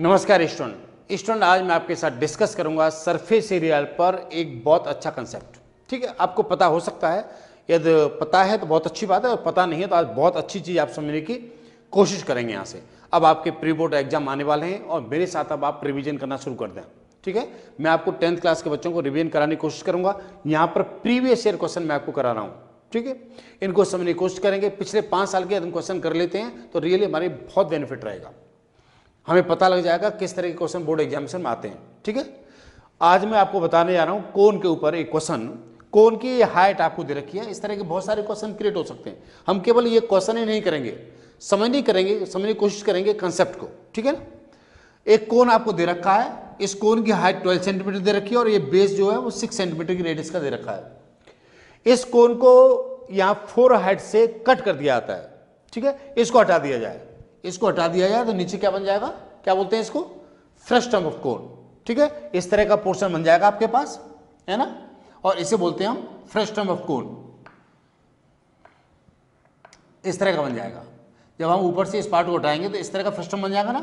नमस्कार स्टूडेंट आज मैं आपके साथ डिस्कस करूंगा सरफेस एरिया पर एक बहुत अच्छा कंसेप्ट। ठीक है, आपको पता हो सकता है, यदि पता है तो बहुत अच्छी बात है, और पता नहीं है तो आज बहुत अच्छी चीज़ आप समझने की कोशिश करेंगे। यहाँ से अब आपके प्री बोर्ड एग्जाम आने वाले हैं और मेरे साथ अब आप रिविजन करना शुरू कर दें। ठीक है, मैं आपको 10th क्लास के बच्चों को रिविजन कराने की कोशिश करूँगा। यहाँ पर प्रीवियस ईयर क्वेश्चन मैं आपको करा रहा हूँ। ठीक है, इनको समझने की कोशिश करेंगे। पिछले 5 साल के यदि क्वेश्चन कर लेते हैं तो रियली हमारे बहुत बेनिफिट रहेगा, हमें पता लग जाएगा किस तरह के क्वेश्चन बोर्ड एग्जामिनेशन में आते हैं। ठीक है, आज मैं आपको बताने जा रहा हूँ कोन के ऊपर एक क्वेश्चन। कोन की हाइट आपको दे रखी है, इस तरह के बहुत सारे क्वेश्चन क्रिएट हो सकते हैं। हम केवल ये क्वेश्चन ही नहीं करेंगे, समझने की कोशिश करेंगे कंसेप्ट को। ठीक है ना, एक कोन आपको दे रखा है, इस कोन की हाइट 12 सेंटीमीटर दे रखी है और ये बेस जो है वो 6 सेंटीमीटर की रेडियस का दे रखा है। इस कोन को यहाँ 4 हाइट से कट कर दिया जाता है। ठीक है, इसको हटा दिया जाए, तो नीचे क्या बन जाएगा, क्या बोलते हैं इसको, फ्रस्टम ऑफ कोन। ठीक है, इस तरह का पोर्शन बन जाएगा आपके पास, है ना, और इसे बोलते हैं हम फ्रस्टम ऑफ कोन। इस तरह का बन जाएगा, जब हम ऊपर से इस पार्ट को उठाएंगे तो इस तरह का फ्रस्टम बन जाएगा ना।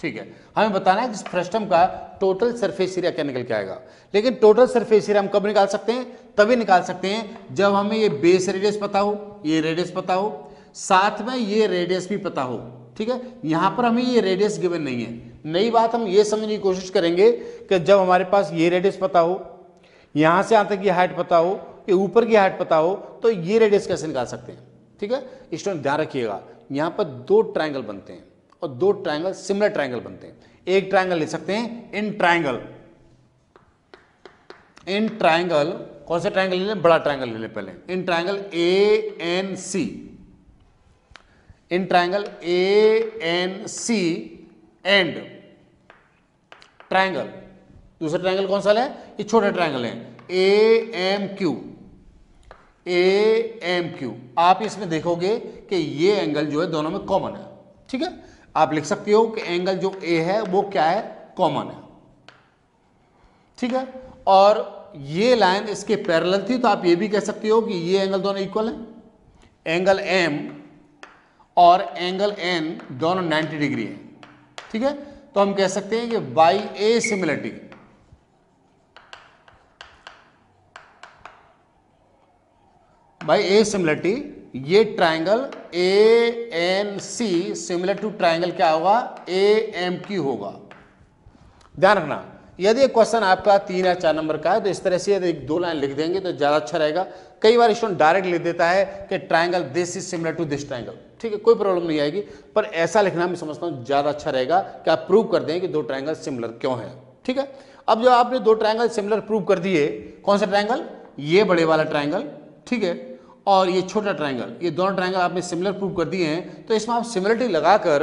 ठीक है, हमें बताना है कि इस फ्रस्टम का टोटल सरफेस एरिया क्या निकल के आएगा। लेकिन टोटल सरफेस एरिया हम कब निकाल सकते हैं, तभी निकाल सकते हैं जब हमें ये बेस रेडियस पता हो, ये रेडियस पता हो, साथ में ये रेडियस भी पता हो। ठीक है, यहाँ पर हमें ये रेडियस गिवन नहीं है। नई बात हम ये समझने की कोशिश करेंगे कि जब हमारे पास ये रेडियस पता हो, यहाँ से यहाँ तक की हाइट पता हो, ये ऊपर की हाइट पता हो, तो ये रेडियस कैसे निकाल सकते हैं। ठीक है, इस टाइम ध्यान रखिएगा, यहाँ पर 2 ट्रायंगल बनते हैं और 2 ट्रायंगल सिमिलर ट्रायंगल बनते हैं। एक ट्रायंगल ले सकते हैं इन ट्रायंगल, कौन सा ट्रायंगल ले लें, बड़ा ट्रायंगल ले लें पहले, इन ट्रायंगल ANC, इन ट्रायंगल ANC एंड ट्रायंगल, दूसरा ट्रायंगल कौन सा है, ये छोटा ट्रायंगल है AMQ। आप इसमें देखोगे कि ये एंगल जो है दोनों में कॉमन है। ठीक है, आप लिख सकते हो कि एंगल जो A है वो क्या है, कॉमन है। ठीक है, और ये लाइन इसके पैरेलल थी, तो आप ये भी कह सकते हो कि ये एंगल दोनों इक्वल हैं। एंगल M और एंगल N दोनों 90 डिग्री हैं। ठीक है, तो हम कह सकते हैं कि बाई ए सिमिलरिटी, ये triangle ANC similar to triangle क्या होगा, AMQ होगा। ध्यान रखना, यदि क्वेश्चन आपका 3 या 4 नंबर का है तो इस तरह से यदि 2 लाइन लिख देंगे तो ज़्यादा अच्छा रहेगा। कई बार स्टूडेंट डायरेक्ट लिख देता है कि triangle this is similar to this triangle. ठीक है, कोई प्रॉब्लम नहीं आएगी, पर ऐसा लिखना मैं समझता हूँ ज़्यादा अच्छा रहेगा कि आप प्रूव कर दें कि 2 ट्रायंगल सिमिलर क्यों हैं। ठीक है, अब जब आपने 2 ट्रायंगल सिमिलर प्रूव कर दिए, कौन सा ट्रायंगल, ये बड़े वाला ट्रायंगल, ठीक है, और ये छोटा ट्रायंगल, ये दोनों ट्रायंगल आपने सिमिलर प्रूव कर दिए हैं, तो इसमें आप सिमिलरिटी लगाकर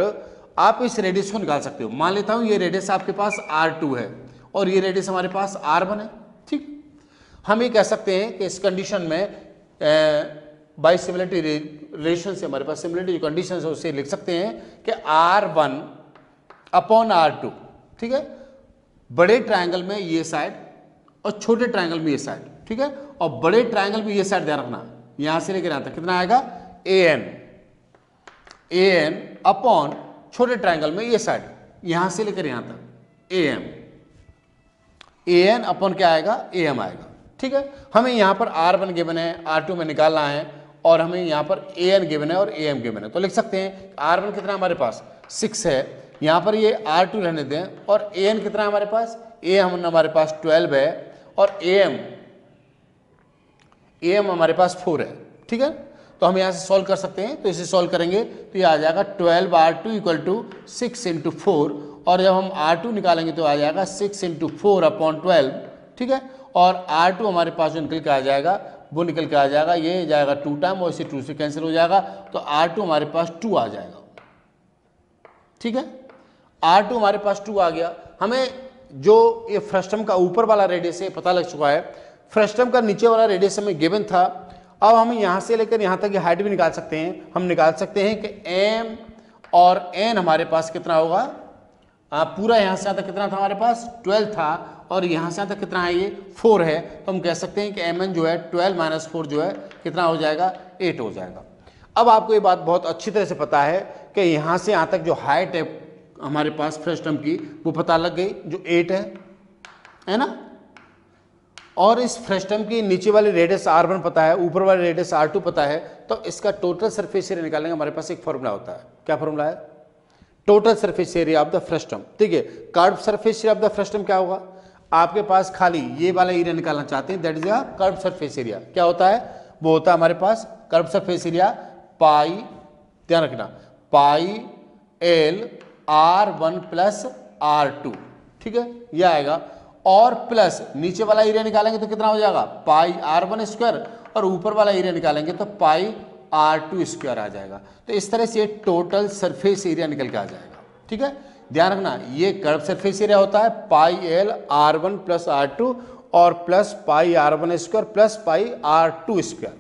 आप इस रेडियस को निकाल सकते हो। मान लेता हूँ ये रेडियस आपके पास R2 है और ये रेडियस हमारे पास R1 है। ठीक, हम ये कह सकते हैं कि इस कंडीशन में बाई सिमिलरिटी रिलेशन से हमारे पास सिमिलरिटी जो कंडीशन है उसे लिख सकते हैं कि R1/R2। ठीक है, बड़े ट्रायंगल में ये साइड और छोटे ट्रायंगल में ये साइड। ठीक है, और बड़े ट्रायंगल में ये साइड, ध्यान रखना, यहां से लेकर यहां तक कितना आएगा, AN अपॉन छोटे ट्रायंगल में ये साइड, यहां से लेकर यहां तक AN अपॉन क्या आएगा, AM आएगा। ठीक है, हमें यहां पर R1 गिवन है, R2 में निकालना है, और हमें यहां पर AN गिवन है और AM गिवन है, तो लिख सकते हैं R1 कितना हमारे पास 6 है, यहां पर ये R2 रहने दें, और AN कितना हमारे पास, हमारे पास 12 है, और AM हमारे पास 4 है। ठीक है, तो हम यहाँ से सॉल्व कर सकते हैं, तो इसे सॉल्व करेंगे तो ये आ जाएगा 12 R2 = 6 × 4, और जब हम R2 निकालेंगे तो आ जाएगा 6 × 4/12। ठीक है, और R2 हमारे पास जो निकल के आ जाएगा वो निकल के आ जाएगा, ये जाएगा 2 टाइम और इसे 2 से कैंसिल हो जाएगा, तो R2 हमारे पास 2 आ जाएगा। ठीक है, R2 हमारे पास 2 आ गया। हमें जो ये फ्रस्टम का ऊपर वाला रेडियस है पता लग चुका है, फ्रस्टम का नीचे वाला रेडियस हमें गिवन था। अब हम यहाँ से लेकर यहाँ तक की हाइट भी निकाल सकते हैं। हम निकाल सकते हैं कि M और N हमारे पास कितना होगा, पूरा यहाँ से यहाँ तक कितना था हमारे पास 12 था, और यहाँ से यहाँ तक कितना है ये 4 है, तो हम कह सकते हैं कि MN जो है 12 - 4 जो है कितना हो जाएगा, 8 हो जाएगा। अब आपको ये बात बहुत अच्छी तरह से पता है कि यहाँ से यहाँ तक जो हाइट है हमारे पास फर्स्ट टर्म की वो पता लग गई जो 8 है ना। और इस फर्स्ट टर्म की नीचे वाले रेडियस r1 पता है, ऊपर वाले रेडियस r2 पता है, तो इसका टोटल सरफेस एरिया निकालने का हमारे पास एक फॉर्मूला होता है। क्या फॉर्मूला है? Total surface area of the first term. ठीक है, curve surface area of the first term क्या होगा? आपके पास खाली ये वाला एरिया निकालना चाहते हैं, that is the curve surface area. क्या होता है? वो होता है हमारे पास कर्व सरफेस एरिया पाई, ध्यान रखना, pi L r1 plus r2, ठीक है, ये आएगा। और प्लस नीचे वाला एरिया निकालेंगे तो कितना हो जाएगा? पाई r1 स्क्वायर, और ऊपर वाला एरिया निकालेंगे तो पाई r2 स्क्वायर आ जाएगा। तो इस तरह से टोटल सरफेस एरिया निकल के आ जाएगा। ठीक है, ध्यान रखना, ये कर्व सरफेस एरिया होता है pi L r1 plus r2 और plus pi r1 square plus pi r2 square.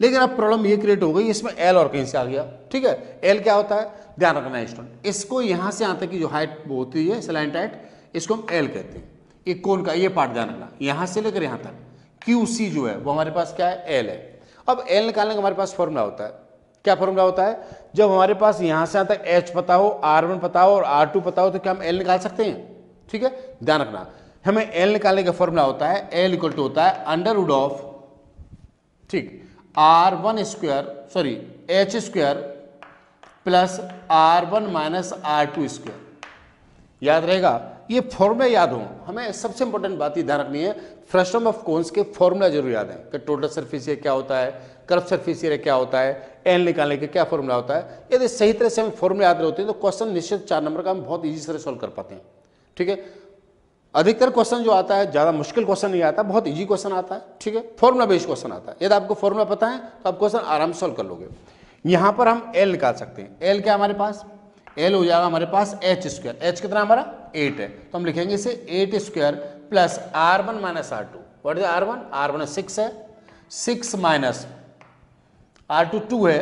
लेकिन अब प्रॉब्लम ये क्रिएट हो गई, इसमें l और कहीं से आ गया। ठीक है, l क्या होता है? ध्यान रखना स्टूडेंट, इसको यहाँ से यहाँ तक की जो हाइट होती है स्लाइंट हाइट, इसको हम l कहते हैं। ये कौन का? ये पार्ट ध्यान रखना, यहाँ से लेकर यहाँ तक QC जो है वो हमारे पास क्या है? l है। अब l निकालने का हमारे पास फॉर्मूला होता है। क्या फॉर्मूला होता है? जब हमारे पास यहाँ से यहाँ तक h पता हो, r1 पता हो और r2 पता हो, तो क्या हम l निकाल सकते हैं? ठीक है, ध्यान रखना, हमें l निकालने का फॉर्मूला होता है l इक्वल टू होता है अंडर रूट ऑफ, ठीक, r1 square sorry h square plus r1 minus r2 square. याद रहेगा, ये फॉर्मूला याद हो, हमें सबसे इंपॉर्टेंट बात ये ध्यान रखनी है, फर्स्ट टर्म ऑफ कोन्स के फॉर्मूला जरूर याद है कि टोटल सरफेस एरिया क्या होता है, कर्व सरफेस एरिया क्या होता है, एल निकालने का क्या फॉर्मूला होता है। यदि सही तरह से हमें फॉर्मूला याद रहते हैं तो क्वेश्चन निश्चित 4 नंबर का हम बहुत ईजी तरह सॉल्व कर पाते हैं। ठीक है, अधिकतर क्वेश्चन जो आता है ज़्यादा मुश्किल क्वेश्चन नहीं आता, बहुत इजी क्वेश्चन आता है। ठीक है, फॉर्मूला बेस्ड क्वेश्चन आता है, यदि आपको फॉर्मूला पता है तो आप क्वेश्चन आराम से सॉल्व कर लोगे। यहाँ पर हम एल निकाल सकते हैं। एल क्या हमारे पास? एल हो जाएगा हमारे पास एच स्क्वायर। एच कितना हमारा? 8 है, तो हम लिखेंगे इसे 8 square plus r1 minus r2। What is r1? r1 6 है, 6 माइनस r2 2 है,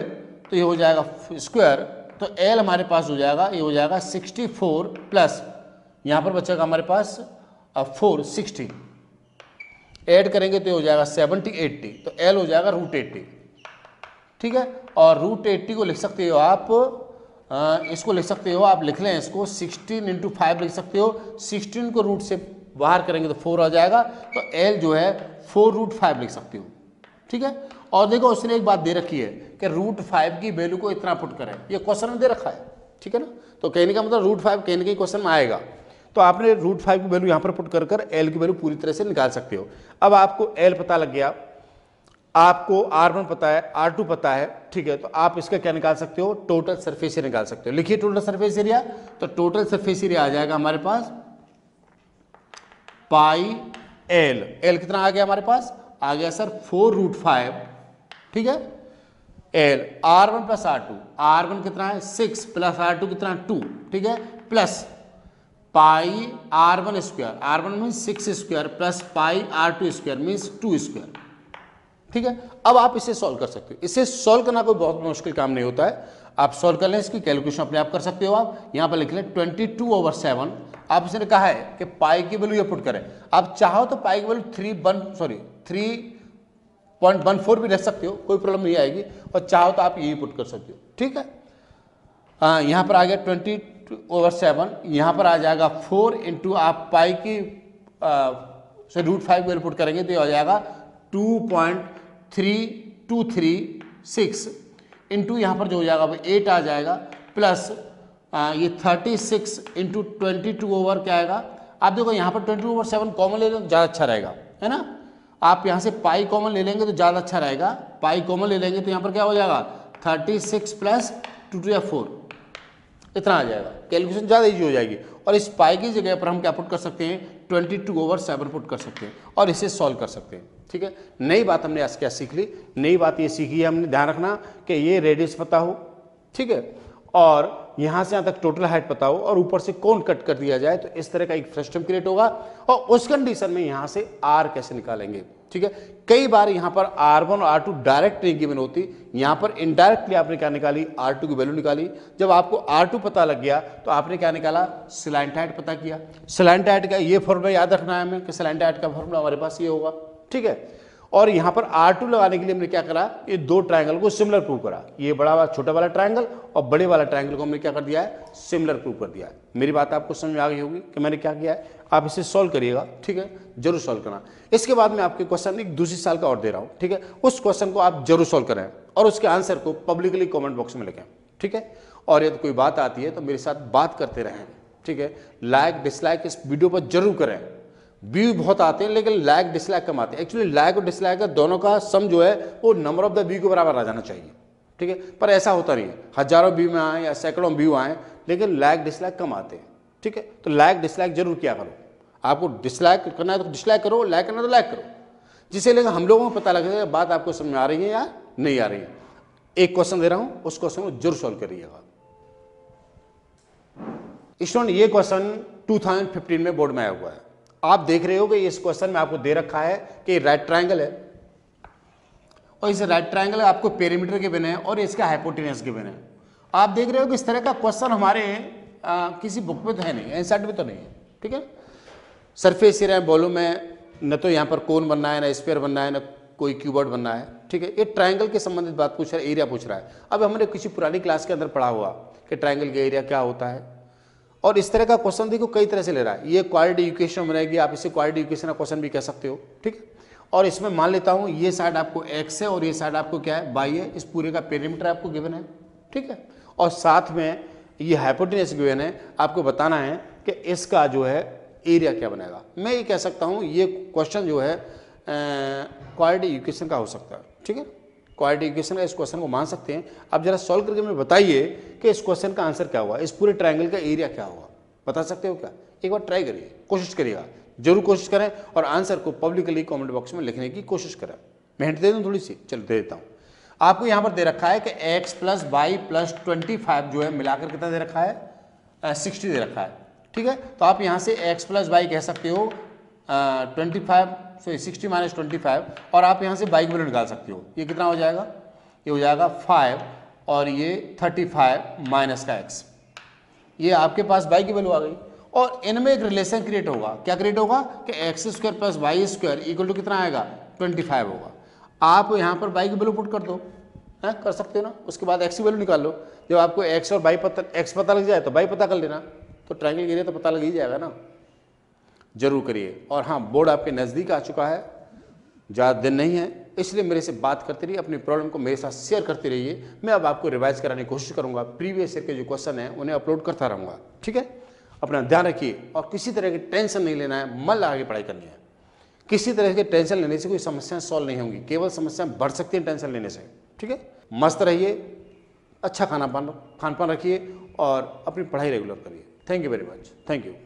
तो ये हो जाएगा स्क्वायर, तो l हमारे पास हो जाएगा, ये हो जाएगा 64 प्लस यहाँ पर बचेगा हमारे पास 460, ऐड करेंगे तो ये हो जाएगा 70 80, तो l हो जाएगा रूट 80। ठीक है, और रूट 80 को लिख सकते हो आप, इसको लिख सकते हो आप, लिख लें इसको 16 into 5 लिख सकते हो, 16 को रूट से बाहर करेंगे तो 4 आ जाएगा, तो l जो है 4√5 लिख सकते हो। ठीक है, और देखो उसने एक बात दे रखी है कि रूट 5 की वैल्यू को इतना पुट करें, ये क्वेश्चन में दे रखा है। ठीक है ना, तो कहने का मतलब रूट 5 कहीं ना कहीं क्वेश्चन में आएगा, तो आपने रूट 5 की वैल्यू यहाँ पर पुट कर l की वैल्यू पूरी तरह से निकाल सकते हो। अब आपको l पता लग गया, आपको r1 पता है, r2 पता है। ठीक है, तो आप इसका क्या निकाल सकते हो? टोटल सरफेस एरिया निकाल सकते हो। लिखिए टोटल सरफेस एरिया, तो टोटल सरफेस एरिया आ जाएगा हमारे पास पाई l। l कितना आ गया हमारे पास? आ गया सर 4√5। ठीक है, l r1 plus r2, r1 कितना है 6 प्लस r2 कितना 2। ठीक है, plus pi r1 square, r1 means 6 square plus pi r2 square means 2 square. ठीक है, अब आप इसे सॉल्व कर सकते हो। इसे सॉल्व करना कोई बहुत मुश्किल काम नहीं होता है, आप सॉल्व कर लें, इसकी कैलकुलेशन अपने आप कर सकते हो। आप यहाँ पर लिख लें 22/7। आप इसने कहा है कि पाई की वैल्यू ये पुट करें, आप चाहो तो पाई की वैल्यू 3.14 भी रख सकते हो, कोई प्रॉब्लम नहीं आएगी, और चाहो तो आप यही पुट कर सकते हो। ठीक है, यहाँ पर आ गया 22/7, यहाँ पर आ जाएगा 4 into आप पाई की रूट 5 वैल्यू पुट करेंगे तो आ जाएगा 2.3236 इंटू यहाँ पर जो हो जाएगा वो 8 आ जाएगा, प्लस ये 36 इंटू 22/, क्या आएगा? आप देखो यहाँ पर 22/7 कॉमन ले लें तो ज़्यादा अच्छा रहेगा, है ना। आप यहाँ से पाई कॉमन ले लेंगे तो ज़्यादा अच्छा रहेगा, पाई कॉमन ले लेंगे तो यहाँ पर क्या हो जाएगा 36 प्लस 2/4, इतना आ जाएगा। कैलकुलेशन ज़्यादा ईजी हो जाएगी, और इस पाई की जगह पर हम क्या पुट कर सकते हैं? 22/7 पुट कर सकते हैं, और इसे सॉल्व कर सकते हैं। ठीक है, नई बात हमने आज क्या सीख ली? नई बात ये सीखी है हमने, ध्यान रखना कि ये रेडियस पता हो, ठीक है, और यहाँ से यहाँ तक टोटल हाइट पता हो, और ऊपर से कोण कट कर दिया जाए तो इस तरह का एक फ्रस्टम क्रिएट होगा, और उस कंडीशन में यहाँ से आर कैसे निकालेंगे। ठीक है, कई बार यहाँ पर r1 और r2 डायरेक्ट नहीं गिवन होती, यहाँ पर इनडायरेक्टली आपने क्या निकाली? r2 की वैल्यू निकाली। जब आपको r2 पता लग गया तो आपने क्या निकाला? स्लाइंट हाइट पता किया। स्लाइंट हाइट का ये फॉर्मूला याद रखना है हमें कि स्लाइंट हाइट का फॉर्मूला हमारे पास ये होगा। ठीक है, और यहाँ पर R2 लगाने के लिए हमने क्या करा, ये दो ट्रायंगल को सिमिलर प्रूव करा। ये बड़ा वाला छोटा वाला ट्रायंगल और बड़े वाला ट्रायंगल को हमने क्या कर दिया है, सिमिलर प्रूव कर दिया है। मेरी बात आपको समझ में आ गई होगी कि मैंने क्या किया है। आप इसे सॉल्व करिएगा, ठीक है, जरूर सॉल्व करना। इसके बाद मैं आपके क्वेश्चन एक दूसरी साल का और दे रहा हूँ, ठीक है, उस क्वेश्चन को आप जरूर सॉल्व करें और उसके आंसर को पब्लिकली कॉमेंट बॉक्स में लिखें, ठीक है। और यदि कोई बात आती है तो मेरे साथ बात करते रहें, ठीक है। लाइक डिसलाइक इस वीडियो पर जरूर करें। व्यू बहुत आते हैं लेकिन लाइक डिसलाइक कम आते हैं। एक्चुअली लाइक और डिसलाइक का दोनों का सम जो है वो नंबर ऑफ द व्यू के बराबर आ जाना चाहिए, ठीक है, पर ऐसा होता नहीं है। हजारों व्यू में आए या सैकड़ों व्यू आए लेकिन लाइक डिसलाइक कम आते हैं, ठीक है। तो लाइक डिसलाइक जरूर किया करो। आपको डिसलाइक करना है तो डिसलाइक करो, लाइक करना है तो लाइक करो, जिसे लेकिन हम लोगों को पता लगेगा बात आपको समझ आ रही है या नहीं आ रही है। एक क्वेश्चन दे रहा हूँ, उस क्वेश्चन को जरूर सॉल्व करिएगा। स्टूडेंट ये क्वेश्चन 2015 में बोर्ड में आया हुआ है। आप देख रहे हो कि इस क्वेश्चन में आपको दे रखा है कि राइट ट्रायंगल है और इस राइट ट्रायंगल आपको पेरीमीटर के बने हैं और इसका हाइपोटेनस के बने हैं। आप देख रहे हो कि इस तरह का क्वेश्चन हमारे किसी बुक में तो है नहीं, एनसीईआरटी में तो नहीं है, ठीक है। सरफेस एरिया बॉलू में न तो यहाँ पर कोन बनना है, ना स्पेयर बनना है, ना कोई क्यूबॉइड बनना है, ठीक है। ये ट्रायंगल के संबंधित बात पूछ रहा है, एरिया पूछ रहा है। अब हमने किसी पुरानी क्लास के अंदर पढ़ा हुआ कि ट्रायंगल का एरिया क्या होता है और इस तरह का क्वेश्चन देखो कई तरह से ले रहा है। ये क्वाड्रेटिक इक्वेशन बनाएगी, आप इसे क्वाड्रेटिक इक्वेशन का क्वेश्चन भी कह सकते हो, ठीक है। और इसमें मान लेता हूँ ये साइड आपको एक्स है और ये साइड आपको क्या है, वाई है। इस पूरे का पेरीमीटर आपको गिवन है, ठीक है, और साथ में ये हाइपोटेनस गिवन है। आपको बताना है कि इसका जो है एरिया क्या बनेगा। मैं ये कह सकता हूँ ये क्वेश्चन जो है क्वाड्रेटिक इक्वेशन का हो सकता है, ठीक है, क्वाड्रेटिक इक्वेशन का इस क्वेश्चन को मान सकते हैं। आप जरा सॉल्व करके मुझे बताइए कि इस क्वेश्चन का आंसर क्या हुआ, इस पूरे ट्रायंगल का एरिया क्या हुआ, बता सकते हो क्या? एक बार ट्राई करिए, कोशिश करिएगा, जरूर कोशिश करें और आंसर को पब्लिकली कमेंट बॉक्स में लिखने की कोशिश करें। मैं हिंट दे दूँ थोड़ी सी, चलो दे देता हूँ। आपको यहाँ पर दे रखा है कि एक्स प्लस वाई प्लस 25 जो है मिलाकर कितना दे रखा है, 60 दे रखा है, ठीक है। तो आप यहाँ से एक्स प्लस वाई कह सकते हो 25 60 माइनस 25 और आप यहाँ से बाई वैल्यू निकाल सकते हो। ये कितना हो जाएगा, ये हो जाएगा 5 और ये 35 माइनस का x। ये आपके पास बाई की वैल्यू आ गई और इनमें एक रिलेशन क्रिएट होगा। क्या क्रिएट होगा कि X square plus Y square equal to कितना आएगा, 25 होगा। आप यहाँ पर बाई की वैल्यू पुट कर दो, हैं, कर सकते हो ना। उसके बाद एक्स की वैल्यू निकाल लो। जब आपको एक्स और बाई पता, एक्स पता लग जाए तो बाई पता कर लेना, तो ट्रायंगल एरिया तो पता लग ही जाएगा ना। जरूर करिए। और हाँ, बोर्ड आपके नज़दीक आ चुका है, ज़्यादा दिन नहीं है, इसलिए मेरे से बात करते रहिए, अपनी प्रॉब्लम को मेरे साथ शेयर करते रहिए। मैं अब आपको रिवाइज कराने की कोशिश करूँगा, प्रीवियस ईयर के जो क्वेश्चन हैं उन्हें अपलोड करता रहूँगा, ठीक है। अपना ध्यान रखिए और किसी तरह की टेंशन नहीं लेना है, मन लगा के पढ़ाई करनी है। किसी तरह की टेंशन लेने से कोई समस्याएँ सॉल्व नहीं होंगी, केवल समस्याएँ बढ़ सकती हैं टेंशन लेने से, ठीक है। मस्त रहिए, अच्छा खाना पान रखिए और अपनी पढ़ाई रेगुलर करिए। Thank you very much, thank you.